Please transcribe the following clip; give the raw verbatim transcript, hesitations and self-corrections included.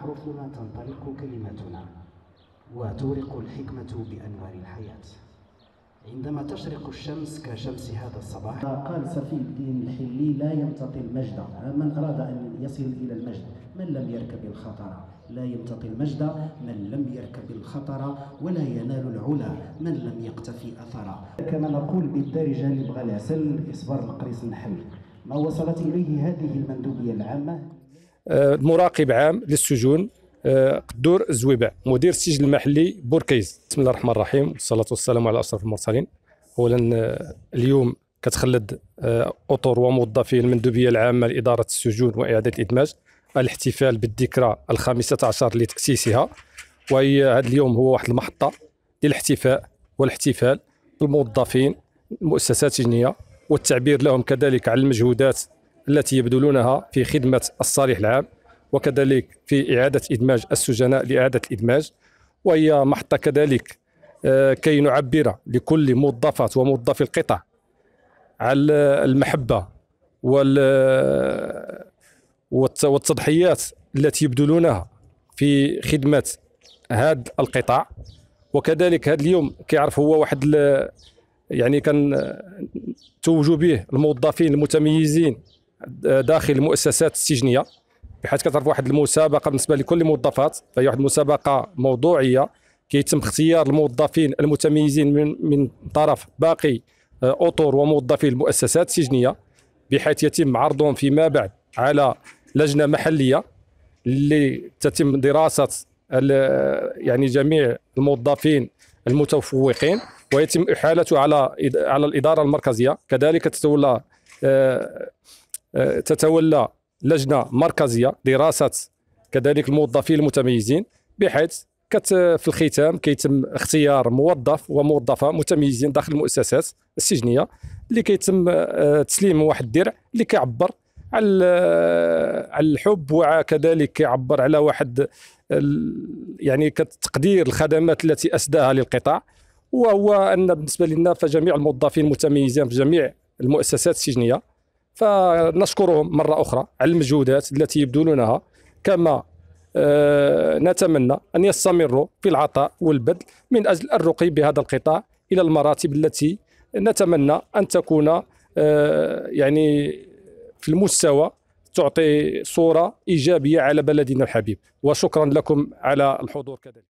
أحرفنا تنطلق كلماتنا وتورق الحكمة بأنوار الحياة عندما تشرق الشمس كشمس هذا الصباح. قال صفي الدين الحلي: لا يمتطي المجد. من أراد أن يصل إلى المجد من لم يركب الخطر، لا يمتطي المجد من لم يركب الخطر، ولا ينال العلا من لم يقتفي أثرا. كما نقول بالدارجة اللي بغى العسل إصبر القريص نحل. ما وصلت إليه هذه المندوبية العامة، مراقب عام للسجون قدور زويبع، مدير السجن المحلي بوركيز. بسم الله الرحمن الرحيم والصلاة والسلام على أشرف المرسلين. أولا اليوم كتخلد أطر وموظفي المندوبية العامة لإدارة السجون وإعادة الإدماج الاحتفال بالذكرى الخامسة عشر لتأسيسها، وهي هذا اليوم هو واحد المحطة للاحتفاء والاحتفال بالموظفين المؤسسات السجنية والتعبير لهم كذلك على المجهودات التي يبذلونها في خدمة الصالح العام وكذلك في إعادة إدماج السجناء لإعادة الإدماج، وهي محطة كذلك كي نعبر لكل موظفات وموظفي القطاع على المحبة والتضحيات التي يبذلونها في خدمة هذا القطاع. وكذلك هذا اليوم كيعرف هو واحد يعني كان توجوا به الموظفين المتميزين داخل المؤسسات السجنية، بحيث كتعرف واحد المسابقة بالنسبة لكل الموظفات، فهي واحد المسابقة موضوعية كيتم اختيار الموظفين المتميزين من من طرف باقي أطر وموظفي المؤسسات السجنية، بحيث يتم عرضهم فيما بعد على لجنة محلية اللي تتم دراسة يعني جميع الموظفين المتفوقين ويتم إحالته على على الإدارة المركزية. كذلك تتولى تتولى لجنة مركزية دراسة كذلك الموظفين المتميزين، بحيث في الختام كيتم اختيار موظف وموظفة متميزين داخل المؤسسات السجنية اللي كيتم تسليم واحد الدرع اللي كيعبر على على الحب وكذلك كيعبر على واحد يعني كتقدير الخدمات التي أسداها للقطاع، وهو أن بالنسبة لنا فجميع الموظفين المتميزين في جميع المؤسسات السجنية فنشكرهم مرة أخرى على المجهودات التي يبذلونها، كما نتمنى أن يستمروا في العطاء والبذل من أجل الرقي بهذا القطاع إلى المراتب التي نتمنى أن تكون يعني في المستوى تعطي صورة إيجابية على بلدنا الحبيب. وشكرا لكم على الحضور كذلك.